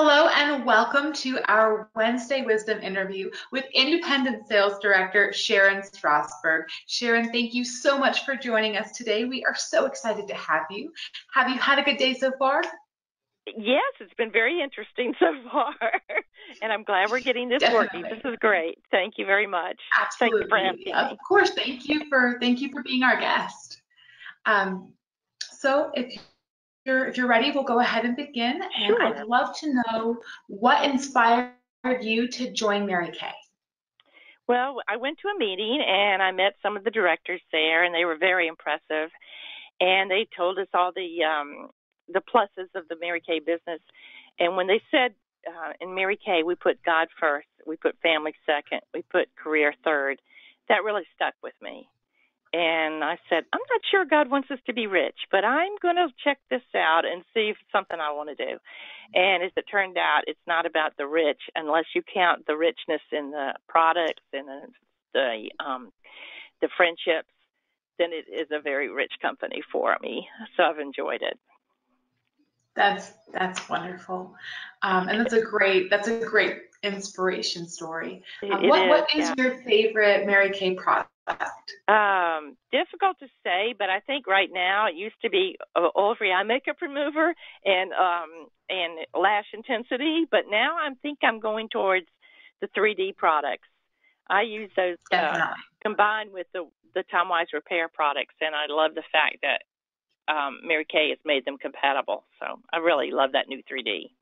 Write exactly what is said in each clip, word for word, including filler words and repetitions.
Hello and welcome to our Wednesday Wisdom interview with Independent Sales Director Sharon Strassburg. Sharon, thank you so much for joining us today. We are so excited to have you. Have you had a good day so far? Yes, it's been very interesting so far, and I'm glad we're getting this Definitely. working. This is great. Thank you very much. Absolutely. Thank you for having me. Of course. Thank you for thank you for being our guest. Um, so if If you're ready, we'll go ahead and begin. And sure. I'd love to know what inspired you to join Mary Kay. Well, I went to a meeting and I met some of the directors there, and they were very impressive. And they told us all the um, the pluses of the Mary Kay business. And when they said uh, in Mary Kay, we put God first, we put family second, we put career third, that really stuck with me. And I said, I'm not sure God wants us to be rich, but I'm going to check this out and see if it's something I want to do. And as it turned out, it's not about the rich, unless you count the richness in the products and the the, um, the friendships, then it is a very rich company for me. So I've enjoyed it. That's that's wonderful, um, and that's a great that's a great inspiration story. Um, what is, what is yeah. your favorite Mary Kay product? Um, difficult to say, but I think right now it used to be oil-free eye makeup remover and um, and lash intensity, but now I think I'm going towards the three D products. I use those uh, combined with the the Time Wise Repair products, and I love the fact that Um, Mary Kay has made them compatible. So I really love that new three D.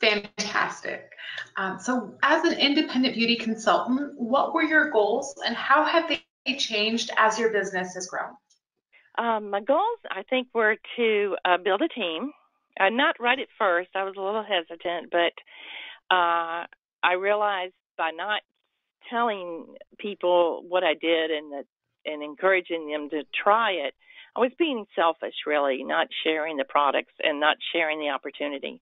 Fantastic. Um, so as an independent beauty consultant, what were your goals and how have they changed as your business has grown? Um, my goals, I think, were to uh, build a team. Uh, not right at first. I was a little hesitant, but uh, I realized by not telling people what I did and, the, and encouraging them to try it, I was being selfish, really, not sharing the products and not sharing the opportunity.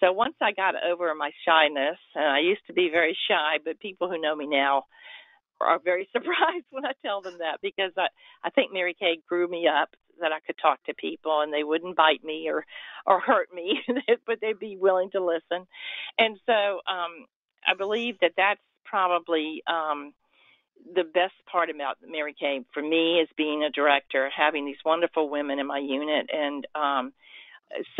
So once I got over my shyness, and I used to be very shy, but people who know me now are very surprised when I tell them that, because I, I think Mary Kay grew me up that I could talk to people and they wouldn't bite me or, or hurt me, but they'd be willing to listen. And so um, I believe that that's probably um, – the best part about Mary Kay for me is being a director, having these wonderful women in my unit. And um,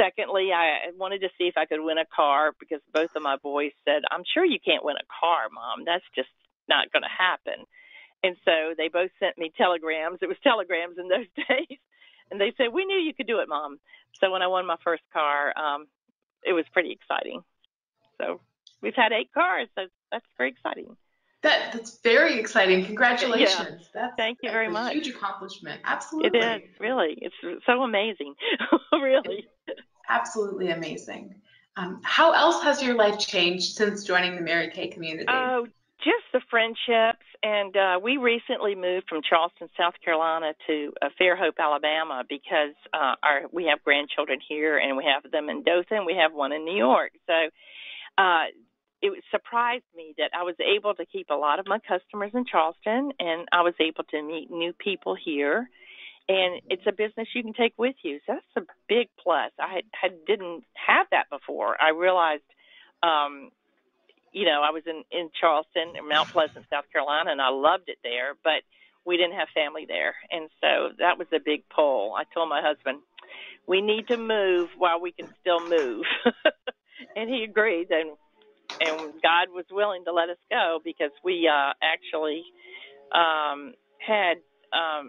secondly, I wanted to see if I could win a car, because both of my boys said, I'm sure you can't win a car, Mom. That's just not going to happen. And so they both sent me telegrams. It was telegrams in those days. And they said, we knew you could do it, Mom. So when I won my first car, um, it was pretty exciting. So we've had eight cars. So that's very exciting. That, that's very exciting. Congratulations. Yeah. That's, Thank you that's very a much. Huge accomplishment. Absolutely. It is, really. It's so amazing. Really. It's absolutely amazing. Um, how else has your life changed since joining the Mary Kay community? Oh, just the friendships. And uh, we recently moved from Charleston, South Carolina to uh, Fairhope, Alabama, because uh, our we have grandchildren here, and we have them in Dothan. We have one in New York. So, uh, it surprised me that I was able to keep a lot of my customers in Charleston, and I was able to meet new people here. And it's a business you can take with you. So that's a big plus. I had, didn't have that before. I realized, um, you know, I was in, in Charleston, Mount Pleasant, South Carolina, and I loved it there, but we didn't have family there. And so that was a big pull. I told my husband, we need to move while we can still move. And he agreed. And And God was willing to let us go, because we uh, actually um, had, um,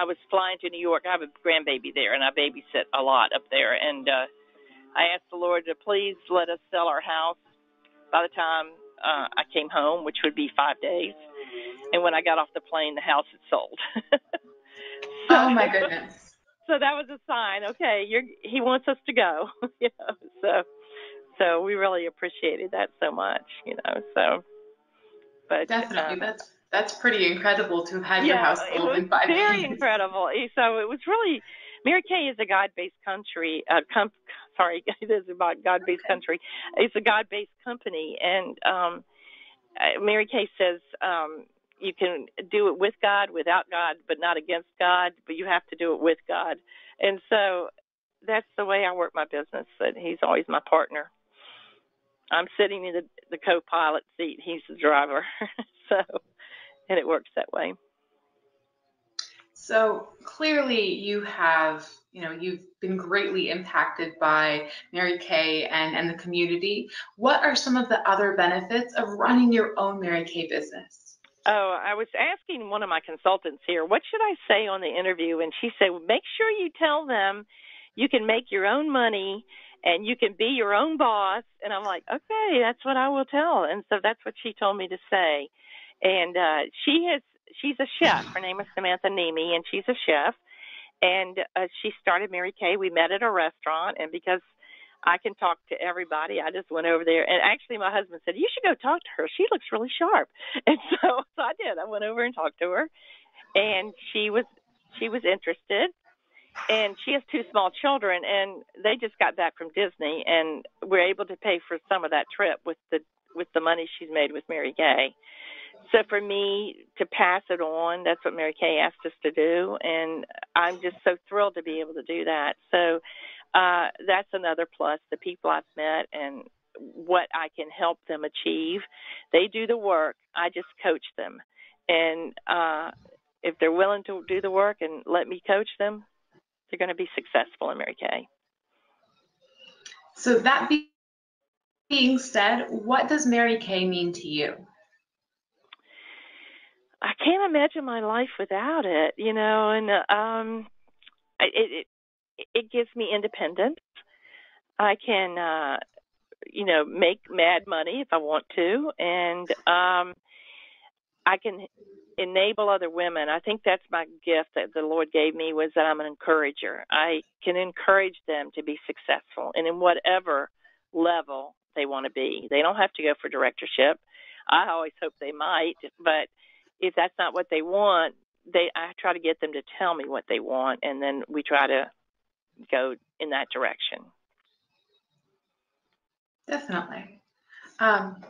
I was flying to New York. I have a grandbaby there, and I babysit a lot up there. And uh, I asked the Lord to please let us sell our house by the time uh, I came home, which would be five days. And when I got off the plane, the house had sold. So, oh, my goodness. So that was a sign. Okay, you're, he wants us to go. You know, so. So we really appreciated that so much, you know, so, but. Definitely, um, that's, that's pretty incredible to have had yeah, your house sold in five days. Very incredible. So it was really, Mary Kay is a God-based country, uh, com sorry, it is about God-based okay. country. It's a God-based company, and um, Mary Kay says um, you can do it with God, without God, but not against God, but you have to do it with God. And so that's the way I work my business. But he's always my partner. I'm sitting in the, the co-pilot seat. He's the driver. So, and it works that way. So clearly you have, you know, you've been greatly impacted by Mary Kay and, and the community. What are some of the other benefits of running your own Mary Kay business? Oh, I was asking one of my consultants here, what should I say on the interview? And she said, well, make sure you tell them you can make your own money and you can be your own boss. And I'm like, okay, that's what I will tell. And so that's what she told me to say. And uh, she has, she's a chef. Her name is Samantha Nemi, and she's a chef. And uh, she started Mary Kay. We met at a restaurant, and because I can talk to everybody, I just went over there. And actually my husband said, you should go talk to her. She looks really sharp. And so, so I did. I went over and talked to her, and she was she was interested. And she has two small children, and they just got back from Disney, and we're able to pay for some of that trip with the with the money she's made with Mary Kay. So for me to pass it on, that's what Mary Kay asked us to do, and I'm just so thrilled to be able to do that. So uh, that's another plus, the people I've met and what I can help them achieve. They do the work. I just coach them. And uh, if they're willing to do the work and let me coach them, they're going to be successful in Mary Kay. So that being said, what does Mary Kay mean to you? I can't imagine my life without it, you know, and um, it, it it gives me independence. I can, uh, you know, make mad money if I want to, and um, I can enable other women. I think that's my gift that the Lord gave me, was that I'm an encourager. I can encourage them to be successful, and in whatever level they want to be. They don't have to go for directorship. I always hope they might, but if that's not what they want, they I try to get them to tell me what they want, and then we try to go in that direction. Definitely. Um,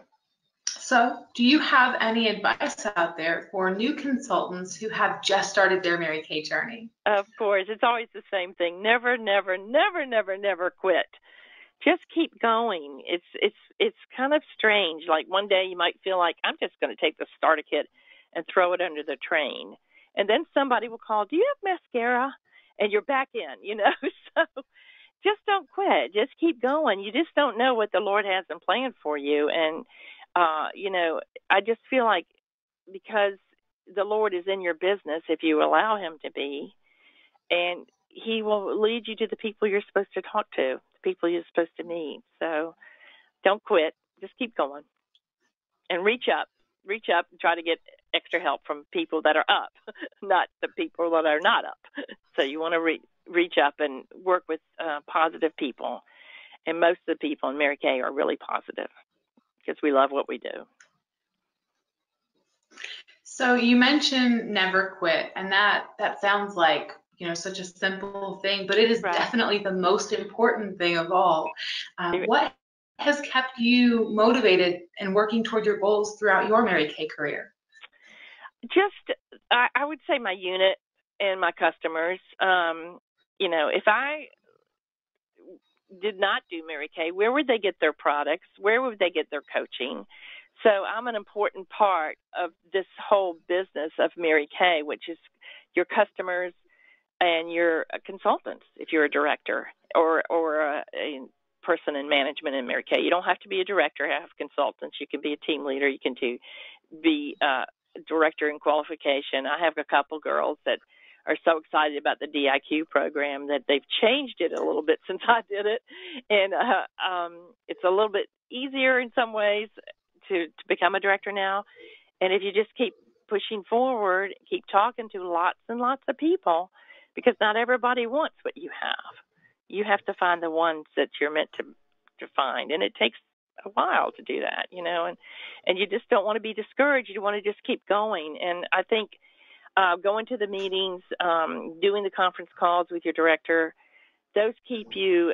so do you have any advice out there for new consultants who have just started their Mary Kay journey? Of course. It's always the same thing. Never, never, never, never, never quit. Just keep going. It's, it's, it's kind of strange. Like one day you might feel like, I'm just going to take the starter kit and throw it under the train. And then somebody will call, do you have mascara? And you're back in, you know. So just don't quit. Just keep going. You just don't know what the Lord has in plan for you. And, uh, you know, I just feel like because the Lord is in your business, if you allow him to be, and he will lead you to the people you're supposed to talk to, the people you're supposed to meet. So don't quit. Just keep going. And reach up. Reach up and try to get extra help from people that are up, not the people that are not up. So you want to re- reach up and work with uh, positive people. And most of the people in Mary Kay are really positive because we love what we do. So you mentioned never quit, and that, that sounds like, you know, such a simple thing, but it is right. Definitely the most important thing of all. Um, what has kept you motivated and working toward your goals throughout your Mary Kay career? Just, I, I would say my unit and my customers. Um, you know, if I did not do Mary Kay, where would they get their products? Where would they get their coaching? So I'm an important part of this whole business of Mary Kay, which is your customers and your consultants, if you're a director or, or a, a person in management in Mary Kay. You don't have to be a director, have consultants. You can be a team leader. You can do, be a director in qualification. I have a couple girls that are so excited about the D I Q program that they've changed it a little bit since I did it. And uh, um, it's a little bit easier in some ways to, to become a director now. And if you just keep pushing forward, keep talking to lots and lots of people, because not everybody wants what you have. You have to find the ones that you're meant to to find, and it takes a while to do that, you know, and, and you just don't want to be discouraged. You want to just keep going, and I think uh, going to the meetings, um, doing the conference calls with your director, those keep you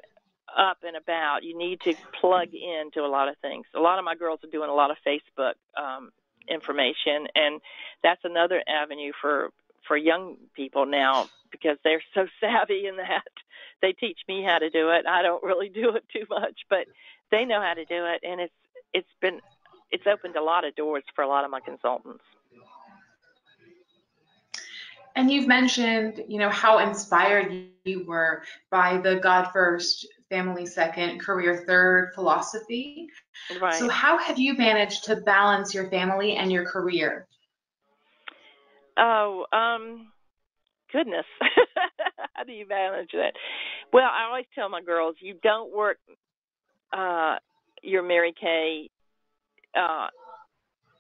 up and about. You need to plug into a lot of things. A lot of my girls are doing a lot of Facebook um, information, and that's another avenue for for young people now because they're so savvy in that. They teach me how to do it. I don't really do it too much, but they know how to do it, and it's it's been it's opened a lot of doors for a lot of my consultants. And you've mentioned, you know, how inspired you were by the God first, family second, career third philosophy. Right. So how have you managed to balance your family and your career? Oh, um, goodness. How do you manage that? Well, I always tell my girls, you don't work uh, your Mary Kay, uh,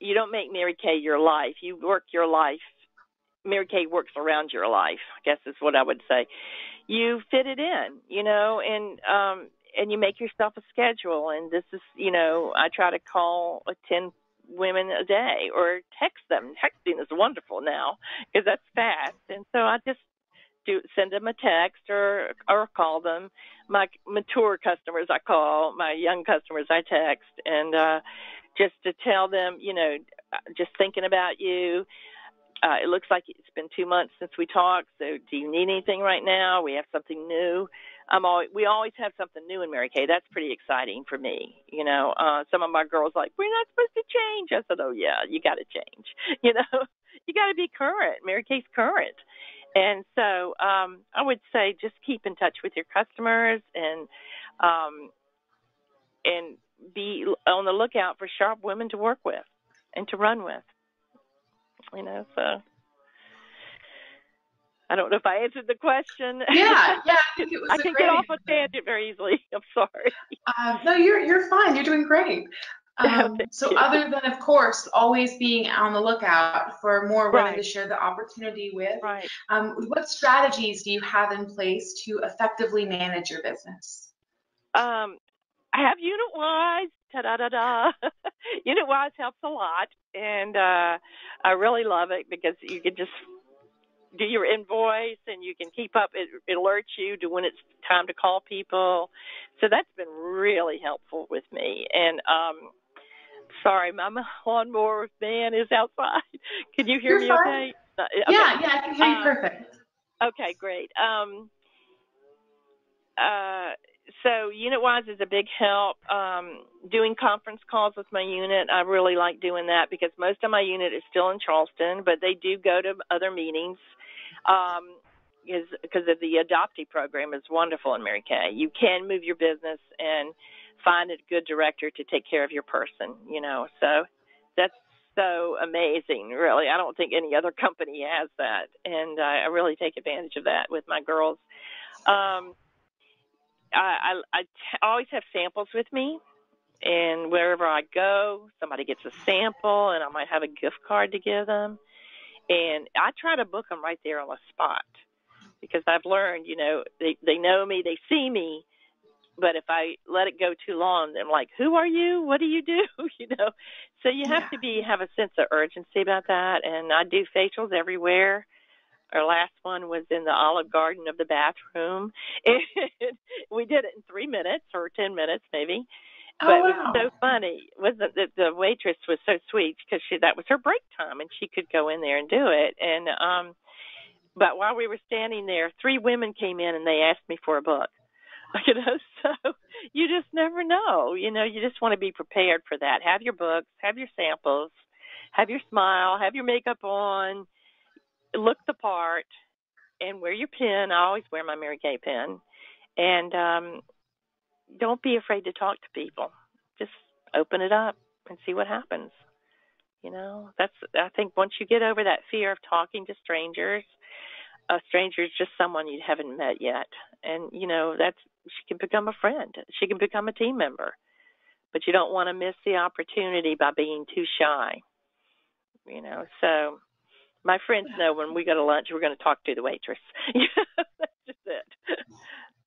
you don't make Mary Kay your life. You work your life. Mary Kay works around your life, I guess is what I would say. You fit it in, you know, and um, and you make yourself a schedule. And this is, you know, I try to call ten women a day or text them. Texting is wonderful now because that's fast. And so I just do send them a text or or call them. My mature customers I call, my young customers I text, and uh, just to tell them, you know, just thinking about you. Uh, it looks like it's been two months since we talked, so do you need anything right now? We have something new. I'm always, we always have something new in Mary Kay. That's pretty exciting for me. You know, uh, some of my girls are like, we're not supposed to change. I said, oh, yeah, you got to change. You know, you got to be current. Mary Kay's current. And so um, I would say just keep in touch with your customers and um, and be on the lookout for sharp women to work with and to run with. You know, so I don't know if I answered the question. Yeah, yeah, I think it was. I can get off a tangent very easily. I'm sorry. Uh, no, you're you're fine. You're doing great. Um, so, other than, of course, always being on the lookout for more women to share the opportunity with, right. um, what strategies do you have in place to effectively manage your business? Um, I have Unitwise. Ta da da da. Unitwise helps a lot, and uh, I really love it because you can just do your invoice and you can keep up. It, it alerts you to when it's time to call people. So that's been really helpful with me. And um, sorry, my lawnmower man is outside. Can you hear You're me fine. Okay? Yeah, okay. Yeah, I can hear you um, perfect. Okay, great. Um, uh, So Unitwise is a big help. Um, doing conference calls with my unit, I really like doing that because most of my unit is still in Charleston, but they do go to other meetings um, is, because of the adoptee program is wonderful in Mary Kay. You can move your business and find a good director to take care of your person, you know. So that's so amazing, really. I don't think any other company has that, and uh, I really take advantage of that with my girls. Um I, I, I t- always have samples with me, and wherever I go, somebody gets a sample, and I might have a gift card to give them. And I try to book them right there on the spot because I've learned, you know, they, they know me, they see me, but if I let it go too long, they're like, who are you? What do you do? You know, so you have yeah. to be have a sense of urgency about that, and I do facials everywhere. Our last one was in the Olive Garden of the bathroom. And we did it in three minutes or ten minutes maybe. But oh, wow. It was so funny. Wasn't the, the waitress was so sweet because she that was her break time and she could go in there and do it. And um, but while we were standing there, three women came in and they asked me for a book. You know, so you just never know. You know, you just want to be prepared for that. Have your books, have your samples, have your smile, have your makeup on. Look the part and wear your pin. I always wear my Mary Kay pin. And um, don't be afraid to talk to people. Just open it up and see what happens. You know, that's, I think once you get over that fear of talking to strangers, a stranger is just someone you haven't met yet. And, you know, that's, she can become a friend. She can become a team member. But you don't want to miss the opportunity by being too shy. You know, so... My friends know when we go to lunch, we're going to talk to the waitress. That's just it.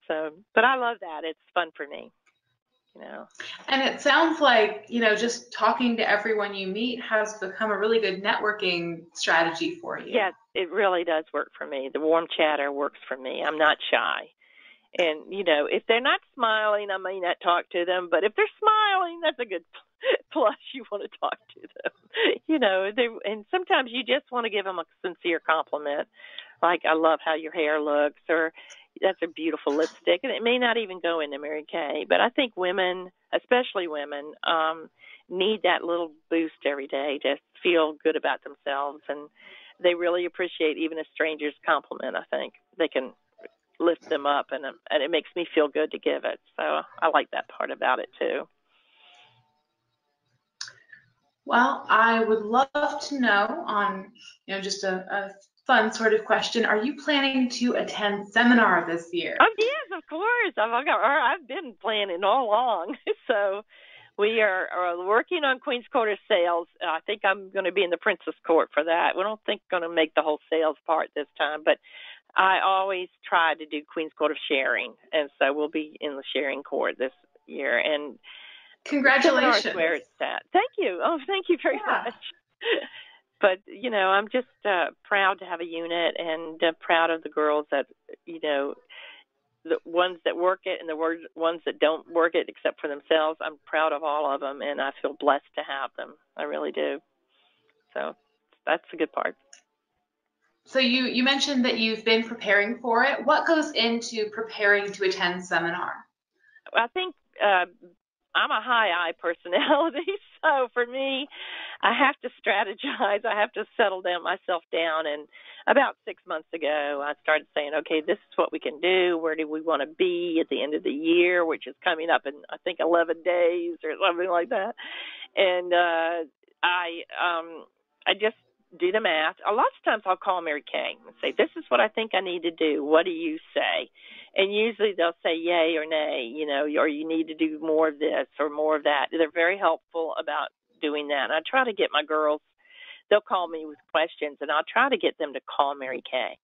So, but I love that. It's fun for me, you know. And it sounds like, you know, just talking to everyone you meet has become a really good networking strategy for you. Yes, it really does work for me. The warm chatter works for me. I'm not shy. And, you know, if they're not smiling, I may not talk to them. But if they're smiling, that's a good plus. You want to talk to them. You know, they, and sometimes you just want to give them a sincere compliment, like, I love how your hair looks, or that's a beautiful lipstick. And it may not even go into Mary Kay. But I think women, especially women, um, need that little boost every day to feel good about themselves. And they really appreciate even a stranger's compliment, I think. They can lift them up, and it, and it makes me feel good to give it. So I like that part about it too. Well, I would love to know on, you know, just a, a fun sort of question. Are you planning to attend seminar this year? Oh, yes, of course. I've, I've, got, I've been planning all along. So we are, are working on Queen's Quarter Sales. I think I'm going to be in the Princess Court for that. We don't think we're going to make the whole sales part this time, but I always try to do Queen's Court of Sharing, and so we'll be in the Sharing Court this year. And congratulations! Where it's at. Thank you. Oh, thank you very yeah. much. But you know, I'm just uh, proud to have a unit, and uh, proud of the girls that, you know, the ones that work it and the ones that don't work it, except for themselves. I'm proud of all of them, and I feel blessed to have them. I really do. So that's the good part. So you, you mentioned that you've been preparing for it. What goes into preparing to attend seminar? I think uh, I'm a high-eye personality, so for me, I have to strategize. I have to settle down myself down. And about six months ago, I started saying, okay, this is what we can do. Where do we want to be at the end of the year, which is coming up in, I think, eleven days or something like that. And uh, I, um, I just do the math. A lot of times I'll call Mary Kay and say, this is what I think I need to do. What do you say? And usually they'll say yay or nay, you know, or you need to do more of this or more of that. They're very helpful about doing that. And I try to get my girls, they'll call me with questions, and I'll try to get them to call Mary Kay.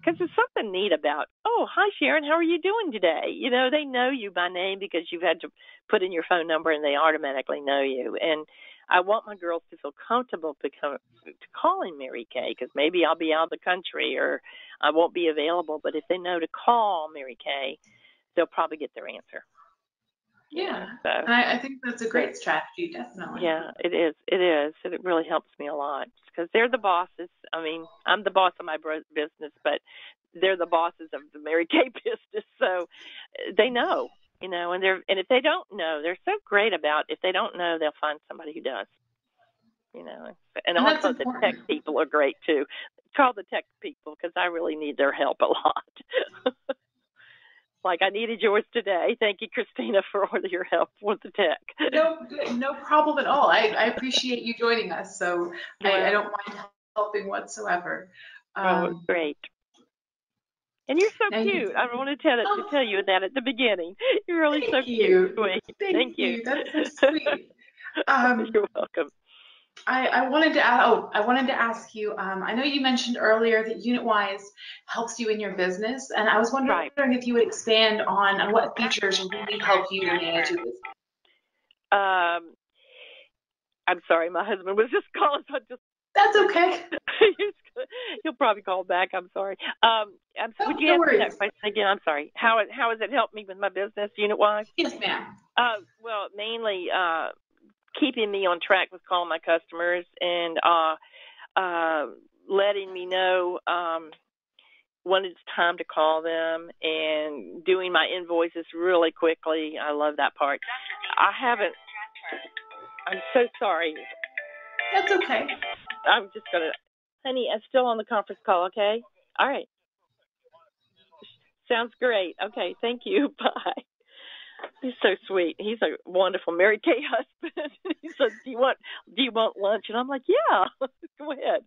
Because there's something neat about, oh, hi, Sharon, how are you doing today? You know, they know you by name because you've had to put in your phone number and they automatically know you. And I want my girls to feel comfortable become, to calling Mary Kay, because maybe I'll be out of the country or I won't be available. But if they know to call Mary Kay, they'll probably get their answer. Yeah, so, and I, I think that's a great strategy, definitely. Yeah, it is. It is. It really helps me a lot because they're the bosses. I mean, I'm the boss of my business, but they're the bosses of the Mary Kay business, so they know. You know, and they're and if they don't know, they're so great about if they don't know, they'll find somebody who does. You know, and, and also the tech people are great too. Call the tech people because I really need their help a lot. Like I needed yours today. Thank you, Christina, for all your help with the tech. No, no problem at all. I, I appreciate you joining us. So yeah. I, I don't mind helping whatsoever. Um, oh, great. And you're so Thank cute. You. I want to tell, it, to tell you that at the beginning. You're really Thank so you. cute. Thank, Thank you. you. That's so sweet. Um, you're welcome. I, I wanted to ask, oh, I wanted to ask you, um, I know you mentioned earlier that Unitwise helps you in your business, and I was wondering right. if you would expand on what features really help you manage your business. Um, I'm sorry, my husband was just calling, so I just That's okay. You'll probably call back. I'm sorry. Um, I'm, oh, would you no answer worries. that question again? I'm sorry. How how has it helped me with my business, Unitwise? Yes, ma'am. Uh, well, mainly uh, keeping me on track with calling my customers and uh, uh, letting me know um, when it's time to call them and doing my invoices really quickly. I love that part. I haven't. I'm so sorry. That's okay. I'm just going to, honey, I'm still on the conference call, okay? All right. Sounds great. Okay, thank you. Bye. He's so sweet. He's a wonderful Mary Kay husband. He says, do you want do you want lunch? And I'm like, yeah, go ahead.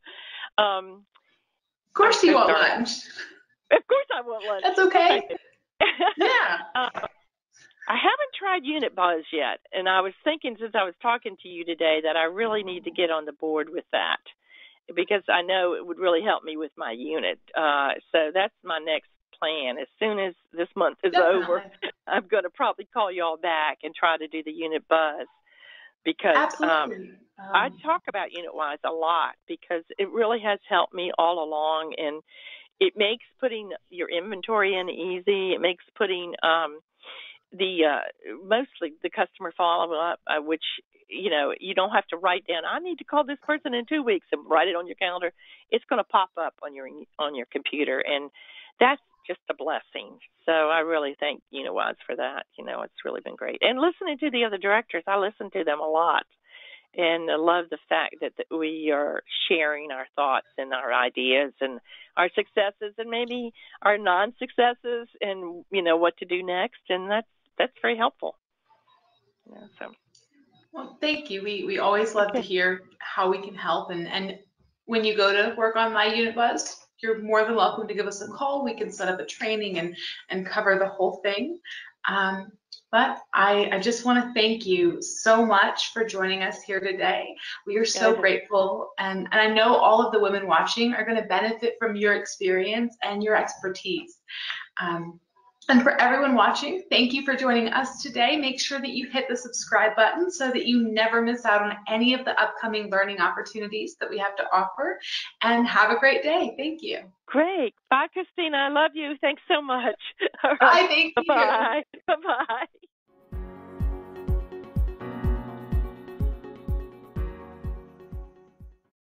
Um, of course you want lunch. Of course I want lunch. That's okay. Yeah. um, I haven't tried Unitwise yet, and I was thinking since I was talking to you today that I really need to get on the board with that because I know it would really help me with my unit. Uh, so that's my next plan. As soon as this month is Definitely. over, I'm going to probably call you all back and try to do the Unitwise because um, um, I talk about Unitwise a lot because it really has helped me all along, and It makes putting your inventory in easy. It makes putting um, the uh, mostly the customer follow-up, uh, which, you know, you don't have to write down, I need to call this person in two weeks and write it on your calendar. It's going to pop up on your on your computer, and that's just a blessing. So I really thank Unitwise for that. You know, it's really been great. And listening to the other directors, I listen to them a lot. And I love the fact that we are sharing our thoughts and our ideas and our successes and maybe our non-successes and, you know, what to do next. And that's that's very helpful. You know, so. Well, thank you. We we always love to hear how we can help. And, and when you go to work on My Unitwise, you're more than welcome to give us a call. We can set up a training and, and cover the whole thing. Um, But I, I just want to thank you so much for joining us here today. We are so grateful. And, and I know all of the women watching are going to benefit from your experience and your expertise. Um, and for everyone watching, thank you for joining us today. Make sure that you hit the subscribe button so that you never miss out on any of the upcoming learning opportunities that we have to offer. And have a great day. Thank you. Great. Bye, Christina. I love you. Thanks so much. All right. Bye. Thank you. Bye-bye. Bye-bye.